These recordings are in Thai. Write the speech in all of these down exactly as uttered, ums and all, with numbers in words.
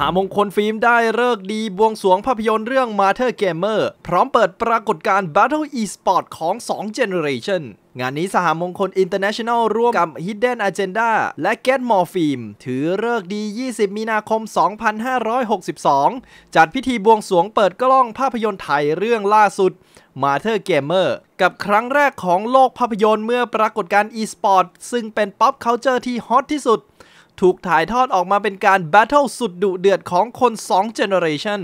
หมงคลฟิล์มได้เลิกดีบวงสรวงภาพยนตร์เรื่อง Mother Gamer พร้อมเปิดปรากฏการณ์ Battle E-Sport ของสอง Generation งานนี้สหมงคล International ร่วมกับ Hidden Agenda และ Get More Film ถือเลิกดียี่สิบมีนาคมสองพันห้าร้อยหกสิบสองจัดพิธีบวงสรวงเปิดกล้องภาพยนตร์ไทยเรื่องล่าสุด Mother Gamer กับครั้งแรกของโลกภาพยนตร์เมื่อปรากฏการณ์ E-Sport ซึ่งเป็น Pop Culture ที่ฮอตที่สุดถูกถ่ายทอดออกมาเป็นการแบทเทิลสุดดุเดือดของคนสอง Generation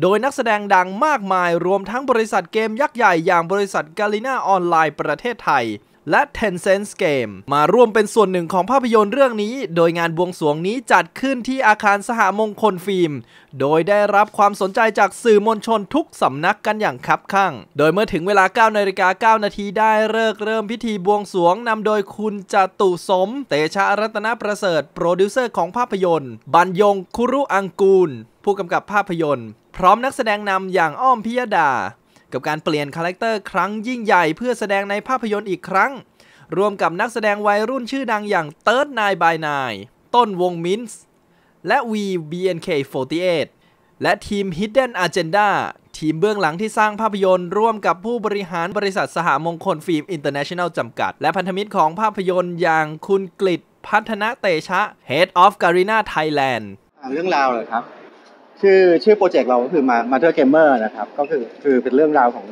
โดยนักแสดงดังมากมายรวมทั้งบริษัทเกมยักษ์ใหญ่อย่างบริษัท Garena Online ประเทศไทยและ Tencent Game มาร่วมเป็นส่วนหนึ่งของภาพยนตร์เรื่องนี้โดยงานบวงสรวงนี้จัดขึ้นที่อาคารสหมงคลฟิล์มโดยได้รับความสนใจจากสื่อมวลชนทุกสำนักกันอย่างคับคั่งโดยเมื่อถึงเวลาเก้านาฬิกาเก้านาทีได้เลิกเริ่มพิธีบวงสรวงนำโดยคุณจตุสมเตชะรัตนประเสริฐโปรดิวเซอร์ของภาพยนตร์บรรยงคุรุอังกูลผู้กำกับภาพยนตร์พร้อมนักแสดงนำอย่างอ้อมพิยดากับการเปลี่ยนคาแรคเตอร์ครั้งยิ่งใหญ่เพื่อแสดงในภาพยนตร์อีกครั้งรวมกับนักแสดงวัยรุ่นชื่อดังอย่างเติร์ดนายบายนายต้นวงมินส์และวีบีเอ็นเคสี่สิบแปดและทีม Hidden Agenda ทีมเบื้องหลังที่สร้างภาพยนตร์ร่วมกับผู้บริหารบริษัทสหมงคลฟิล์มอินเตอร์เนชั่นแนลจำกัดและพันธมิตรของภาพยนตร์อย่างคุณกฤษณ์พัฒนเตชะ Head of Garena Thailand เรื่องราวเหรอครับชื่อชื่อโปรเจกต์เราก็คือ Mother Gamer นะครับก็คือคือเป็นเรื่องราวของ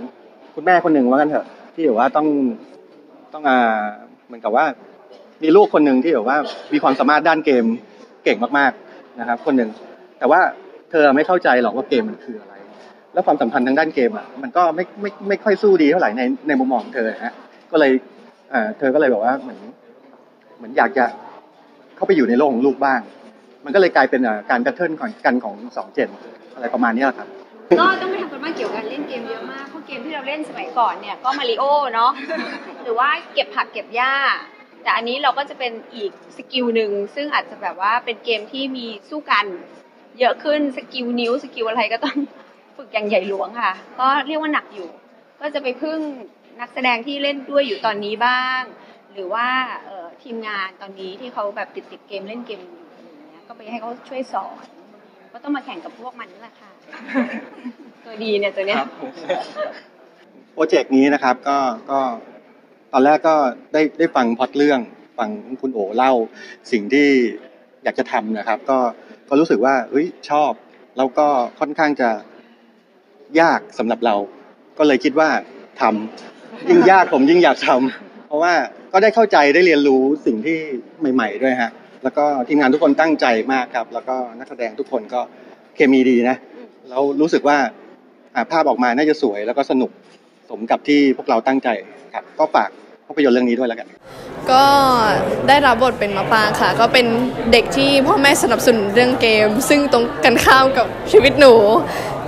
คุณแม่คนหนึ่งว่ากันเถอะที่แบบว่าต้องต้องอ่าเหมือนกับว่ามีลูกคนหนึ่งที่แบบว่ามีความสามารถด้านเกมเก่งมากๆนะครับคนหนึ่งแต่ว่าเธอไม่เข้าใจหรอกว่าเกมมันคืออะไรแล้วความสัมพันธ์ทางด้านเกมอ่ะมันก็ไม่ไม่ไม่ค่อยสู้ดีเท่าไหร่ในในมุมมองของเธอฮะก็เลยอ่าเธอก็เลยบอกว่าเหมือนเหมือนอยากจะเข้าไปอยู่ในโลกของลูกบ้างมันก็เลยกลายเป็นการกระเทิร์นของกันของสองเจนอะไรประมาณนี้แหละครับก็ต้องไปทำกันบ้างเกี่ยวกับเล่นเกมเยอะมากเพราะเกมที่เราเล่นสมัยก่อนเนี่ยก็มาริโอเนาะหรือว่าเก็บผักเก็บหญ้าแต่อันนี้เราก็จะเป็นอีกสกิลหนึ่งซึ่งอาจจะแบบว่าเป็นเกมที่มีสู้กันเยอะขึ้นสกิลนิ้วสกิลอะไรก็ต้องฝึกอย่างใหญ่หลวงค่ะก็เรียกว่าหนักอยู่ก็จะไปพึ่งนักแสดงที่เล่นด้วยอยู่ตอนนี้บ้างหรือว่าทีมงานตอนนี้ที่เขาแบบติดติดเกมเล่นเกมก็ไปให้เขาช่วยสอนก็ต้องมาแข่งกับพวกมันนี่แหละค่ะตัวดีเนี่ยตัวเนี้ยโปรเจกต์นี้นะครับก็ก็ตอนแรกก็ได้ได้ฟังพล็อตเรื่องฟังคุณโอเล่าสิ่งที่อยากจะทำนะครับก็ก็รู้สึกว่าเฮ้ยชอบแล้วก็ค่อนข้างจะยากสำหรับเราก็เลยคิดว่าทำยิ่งยากผมยิ่งอยากทำเพราะว่าก็ได้เข้าใจได้เรียนรู้สิ่งที่ใหม่ๆด้วยฮะแล้วก็ทีมงานทุกคนตั้งใจมากครับแล้วก็นักแสดงทุกคนก็เคมีดีนะแล้วรู้สึกว่าภาพออกมาน่าจะสวยแล้วก็สนุกสมกับที่พวกเราตั้งใจครับก็ฝากภาพยนตร์เรื่องนี้ด้วยแล้วกันก็ได้รับบทเป็นมะปางค่ะก็เป็นเด็กที่พ่อแม่สนับสนุนเรื่องเกมซึ่งตรงกันข้ามกับชีวิตหนู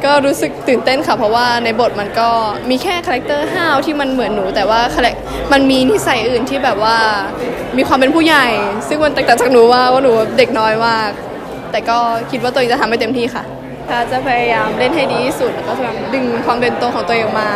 ก็รู้สึกตื่นเต้นค่ะเพราะว่าในบทมันก็มีแค่คาแรคเตอร์ห้าวที่มันเหมือนหนูแต่ว่ามันมีนิสัยอื่นที่แบบว่ามีความเป็นผู้ใหญ่ซึ่งมันแตกต่างจากหนูว่าว่าหนูเด็กน้อยมากแต่ก็คิดว่าตัวเองจะทำให้เต็มที่ค่ะจะพยายามเล่นให้ดีที่สุดแล้วก็พยายามดึงความเป็นตัวของตัวเองมา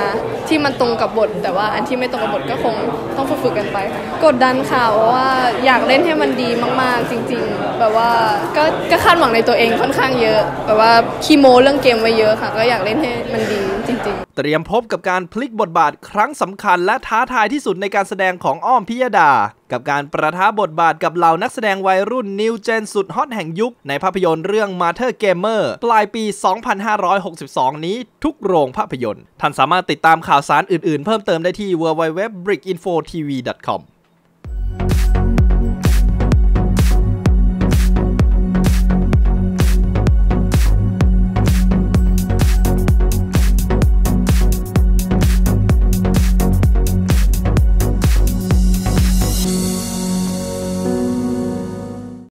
ที่มันตรงกับบทแต่ว่าอันที่ไม่ตรงกับบทก็คงต้องฝึกกันไปกดดันค่ะเพราะว่าอยากเล่นให้มันดีมากๆจริงๆแบบว่าก็ก็คาดหวังในตัวเองค่อนข้างเยอะแบบว่าคีโมเรื่องเกมไว้เยอะค่ะก็อยากเล่นให้มันดีจริงๆเตรียมพบกับการพลิกบทบาทครั้งสำคัญและท้าทายที่สุดในการแสดงของอ้อมพิยดากับการประทะบทบาทกับเหล่านักแสดงวัยรุ่นนิวเจนสุดฮอตแห่งยุคในภาพยนตร์เรื่อง Mother Gamer ปลายปี สองพันห้าร้อยหกสิบสอง นี้ทุกโรงภาพยนตร์ท่านสามารถติดตามข่าวสารอื่นๆเพิ่มเติมได้ที่ ดับเบิลยู ดับเบิลยู ดับเบิลยู ดอท brick info ทีวี ดอท คอม